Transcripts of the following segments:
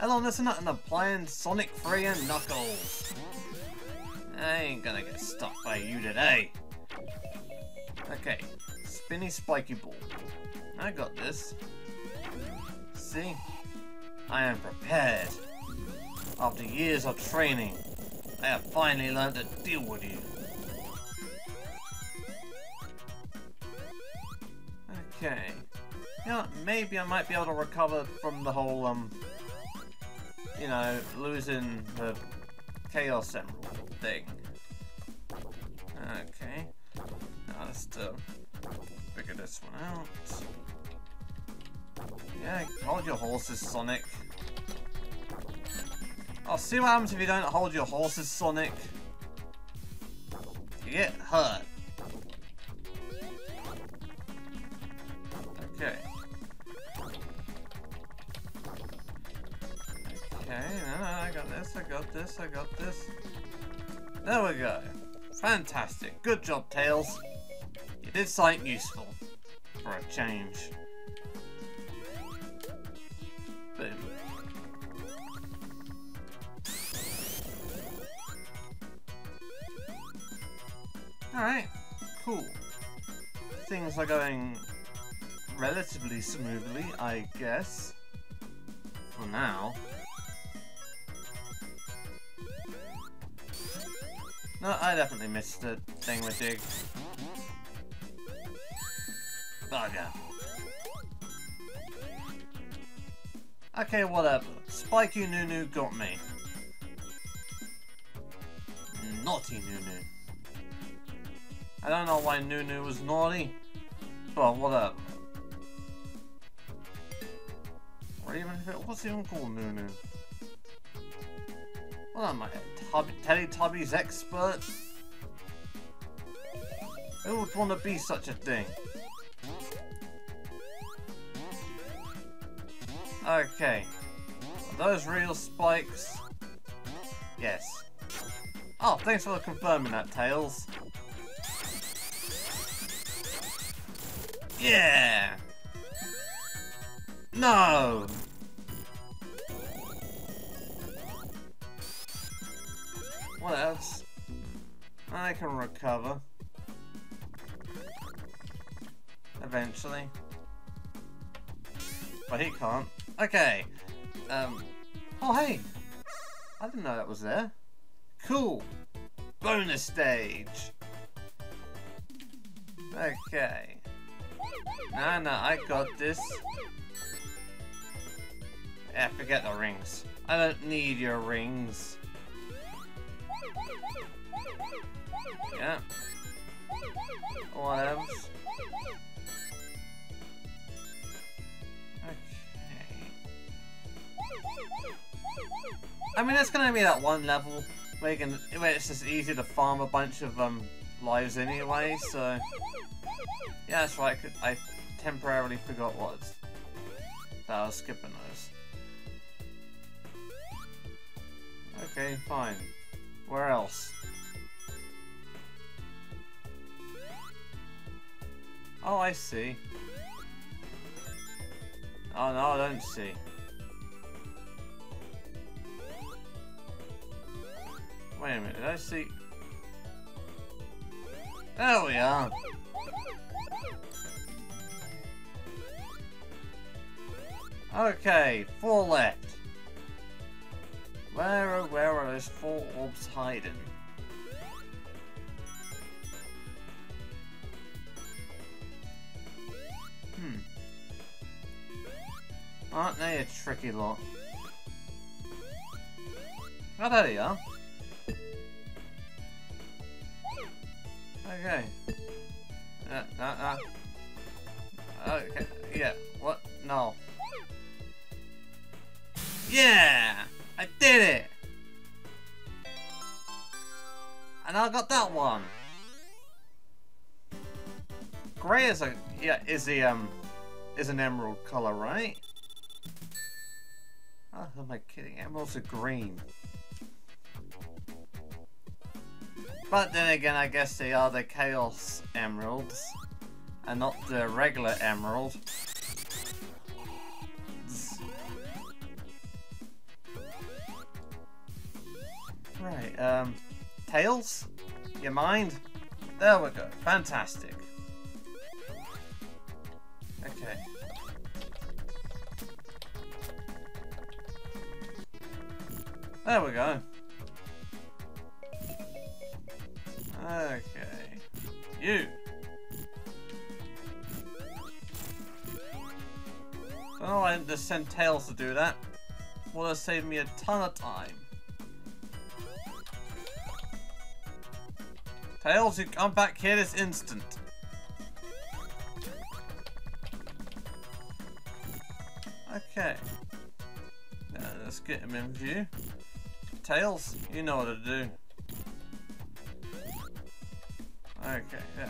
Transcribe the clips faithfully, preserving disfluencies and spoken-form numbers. Hello, listener, and I'm playing Sonic three and Knuckles. I ain't gonna get stuck by you today. Okay, spinny spiky ball. I got this. See? I am prepared. After years of training, I have finally learned to deal with you. Okay. You know, maybe I might be able to recover from the whole, um, you know, losing the Chaos Emerald thing. Okay. Now let's uh, figure this one out. Yeah, hold your horses, Sonic. I'll see what happens if you don't hold your horses, Sonic. You get hurt. Okay. Okay, no, no, I got this, I got this, I got this. There we go. Fantastic. Good job, Tails. You did something useful. For a change. Boom. Alright. Cool. Things are going relatively smoothly, I guess. For now. No, I definitely missed the thing with Dig. Bugger. Okay, whatever. Spiky Nunu got me. Naughty Nunu. I don't know why Nunu was naughty, but whatever. Or even if it was even called Nunu. What am I? Teletubbies expert? Who would want to be such a thing? Okay. Are those real spikes? Yes. Oh, thanks for confirming that, Tails. Yeah! No! What else? I can recover. Eventually. But he can't. Okay. Um. Oh, hey! I didn't know that was there. Cool! Bonus stage! Okay. Nah, nah, I got this. Yeah, forget the rings. I don't need your rings. Yeah. What else? Okay. I mean, that's gonna be that one level where, you can, where it's just easy to farm a bunch of um lives anyway. So yeah, that's right. I, could, I temporarily forgot what it's, that I was skipping those. Okay, fine. Where else? Oh, I see. Oh, no, I don't see. Wait a minute, did I see? There we are. Okay, four left. Where, oh, where are those four orbs hiding? Hmm. Aren't they a tricky lot? Oh, there they are. Okay. Uh, uh, uh. Okay, yeah, what? No. Yeah! I did it! And I got that one! Grey is a yeah, is the um is an emerald colour, right? Oh, who am I kidding? Emeralds are green. But then again, I guess they are the Chaos Emeralds and not the regular emerald. um, Tails? You mind? There we go. Fantastic. Okay. There we go. Okay. You. Don't know why I didn't just send Tails to do that. Would have saved me a ton of time. Tails, you come back here this instant. Okay. Now let's get him in view. Tails, you know what to do. Okay, yeah.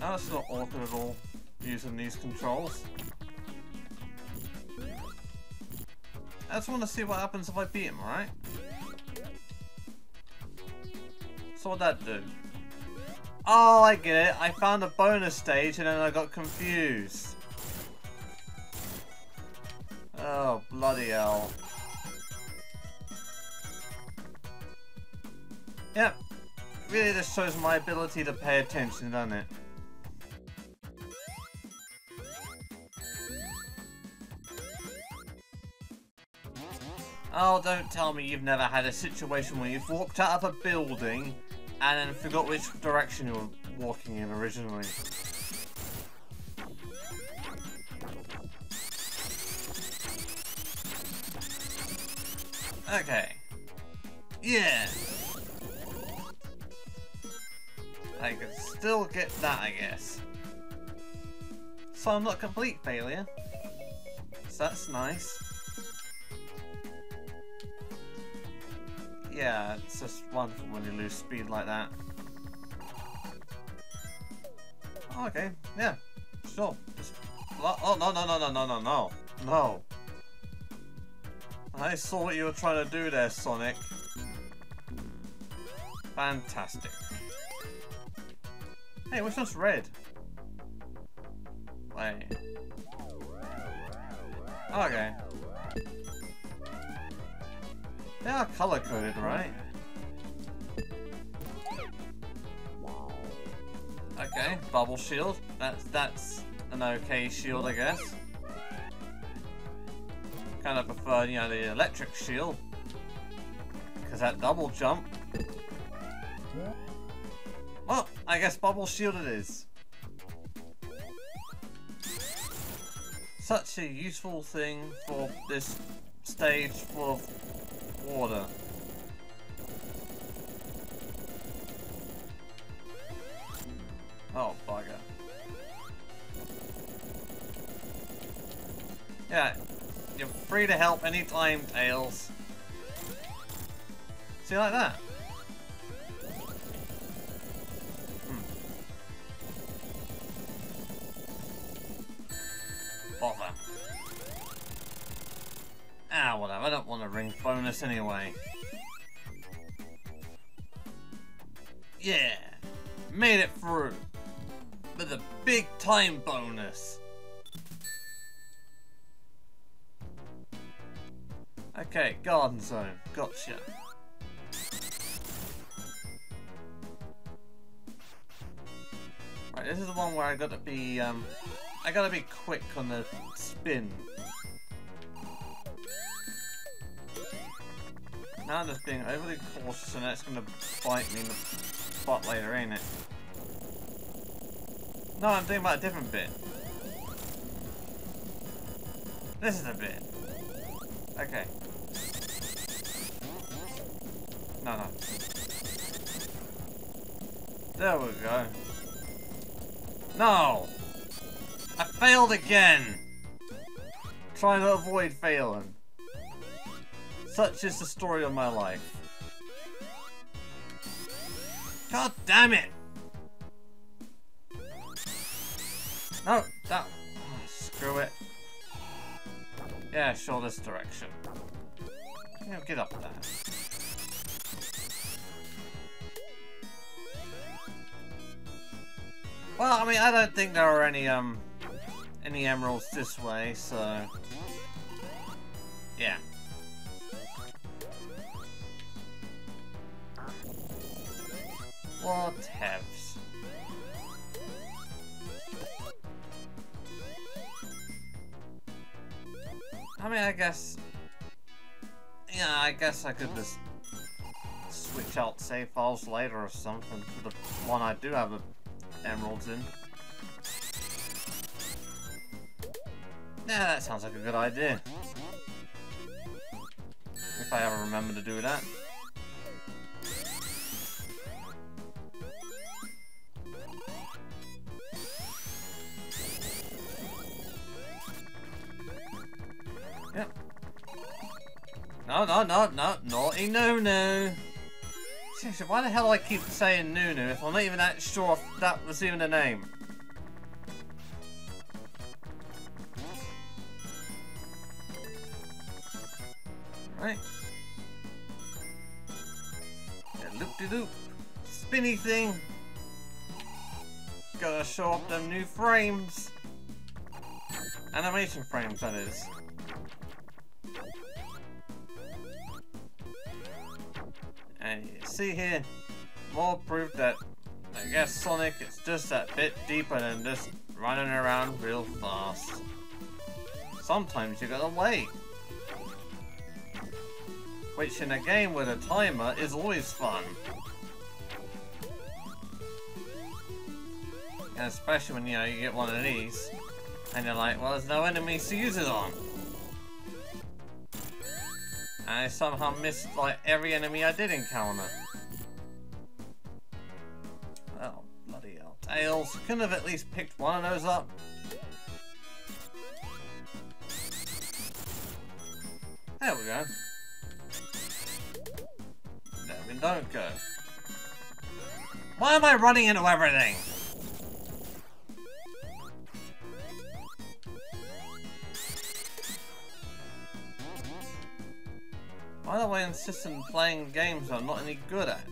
Now it's not awkward at all using these controls. I just want to see what happens if I beat him, right? So what'd that do? Oh, I get it. I found a bonus stage and then I got confused. Oh, bloody hell. Yep. Really just shows my ability to pay attention, doesn't it? Oh, don't tell me you've never had a situation where you've walked out of a building and then forgot which direction you were walking in originally. Okay. Yeah. I could still get that, I guess. So I'm not a complete failure. So that's nice. Yeah, it's just wonderful when you lose speed like that. Oh, okay, yeah, sure. Just, oh, no, no, no, no, no, no, no. No. I saw what you were trying to do there, Sonic. Fantastic. Hey, which one's red? Wait. Okay. They are color coded, right? Okay, bubble shield. That's that's an okay shield, I guess. Kind of prefer, you know, the electric shield because that double jump. Well, I guess bubble shield it is. Such a useful thing for this stage full of water. Oh, bugger. Yeah, you're free to help anytime, Tails. See, like that. Hmm. Bother. Ah, whatever, I don't want a ring bonus anyway. Yeah, made it through with a big time bonus. Okay, garden zone, gotcha. Right, this is the one where I gotta be, um, I gotta be quick on the spin. Now I'm just being overly cautious and that's going to bite me in the butt later, ain't it? No, I'm thinking about a different bit. This is a bit. Okay. No, no. There we go. No! I failed again! Trying to avoid failing. Such is the story of my life. God damn it! No, that. Oh, screw it. Yeah, sure, this direction. Yeah, get up there. Well, I mean, I don't think there are any um, any emeralds this way, so yeah. Whatevs. I mean, I guess... Yeah, I guess I could just switch out save files later or something for the one I do have emeralds in. Yeah, that sounds like a good idea. If I ever remember to do that. Yep. No, no, no, no, naughty Nunu. Seriously, why the hell do I keep saying Nunu if I'm not even that sure if that was even a name? Right. Yeah, loop-de-loop. Spinny thing. Gotta show up them new frames. Animation frames, that is. And you see here, more proof that, I guess Sonic is just that bit deeper than just running around real fast. Sometimes you gotta wait. Which in a game with a timer is always fun. And especially when, you know, you get one of these and you're like, well, there's no enemies to use it on. And I somehow missed like every enemy I did encounter. Oh, bloody hell. Tails, couldn't have at least picked one of those up. There we go. Don't go. Why am I running into everything? Why do I insist on playing games I'm not any good at?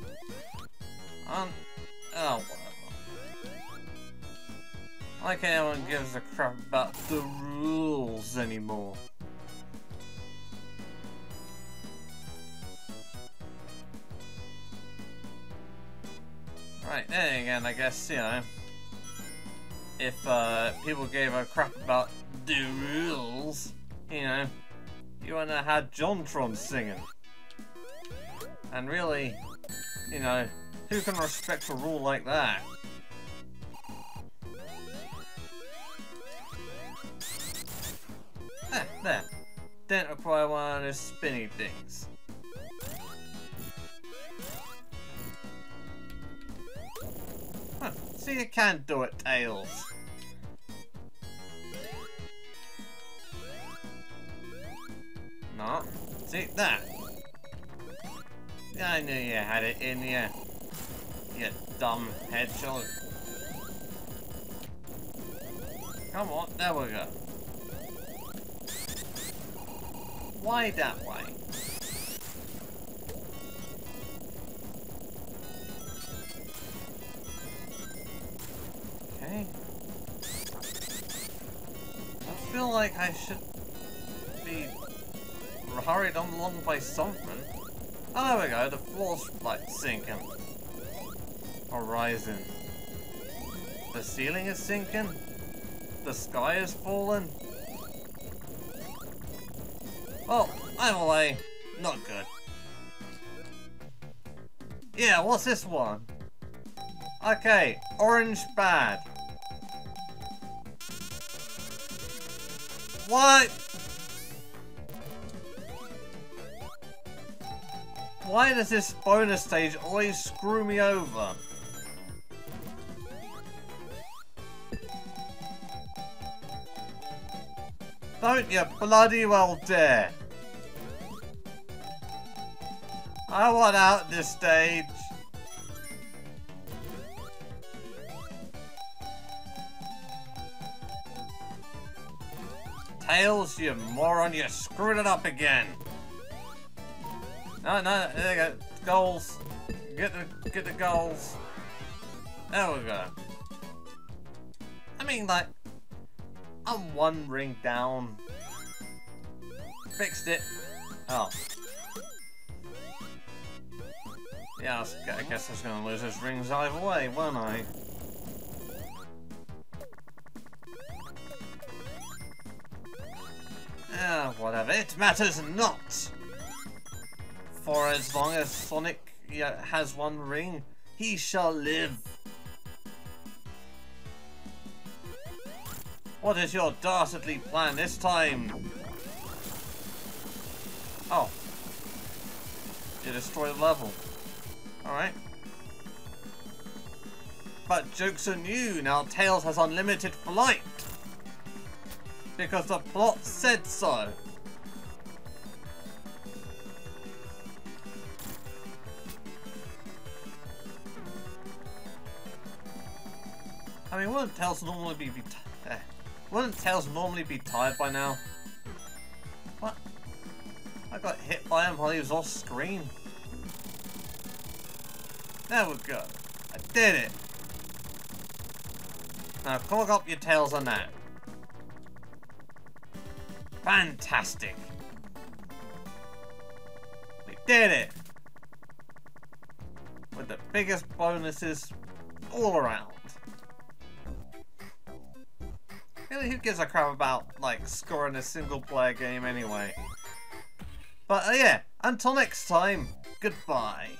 Um, oh, whatever. Like anyone gives a crap about the rules anymore. Right, then again, I guess, you know, if uh, people gave a crap about the rules, you know, you wouldn't have had JonTron singing. And really, you know, who can respect a rule like that? Ah, there. Didn't require one of those spinny things. So you can do it, Tails. No, see that? I knew you had it in you, you dumb hedgehog. Come on, there we go. Why that way? I feel like I should be hurried along by something. Oh, there we go, the floor's like sinking. Or rising. The ceiling is sinking. The sky is falling. Well, either way, not good. Yeah, what's this one? Okay, orange bad. What? Why does this bonus stage always screw me over? Don't you bloody well dare. I want out this stage. Tails, you moron, you screwed it up again. No, no, there you go. Goals. Get the, get the goals. There we go. I mean, like, I'm one ring down. Fixed it. Oh. Yeah, I, was, I guess I was going to lose those rings either way, weren't I? Ah, whatever. It matters not! For as long as Sonic has one ring, he shall live. What is your dastardly plan this time? Oh. You destroyed the level. Alright. But jokes on you, now Tails has unlimited flight. Because the plot said so. I mean, wouldn't Tails normally be, be eh. wouldn't Tails normally be tired by now? What? I got hit by him while he was off screen. There we go. I did it. Now clog up your Tails on that. Fantastic. We did it. With the biggest bonuses all around. Really, who gives a crap about, like, scoring a single-player game anyway? But, uh, yeah, until next time, goodbye.